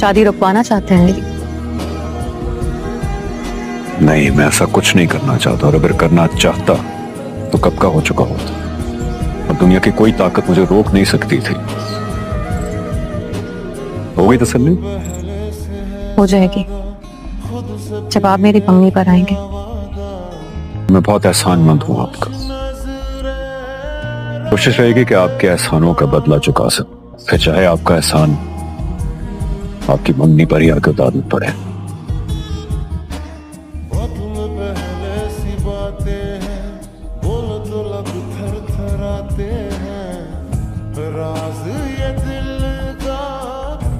शादी रुकवाना चाहते हैं? नहीं, मैं ऐसा कुछ नहीं करना चाहता, और अगर करना चाहता तो कब का हो चुका होता। और दुनिया की कोई ताकत मुझे रोक नहीं सकती थी। हो गई तसल्ली? हो जाएगी जब आप मेरी पगड़ी पर आएंगे। मैं बहुत एहसानमंद हूँ आपका। कोशिश रहेगी कि आपके एहसानों का बदला चुका सकूं, फिर चाहे आपका एहसान आपकी मंगनी पर ही आकर दाद में पड़े।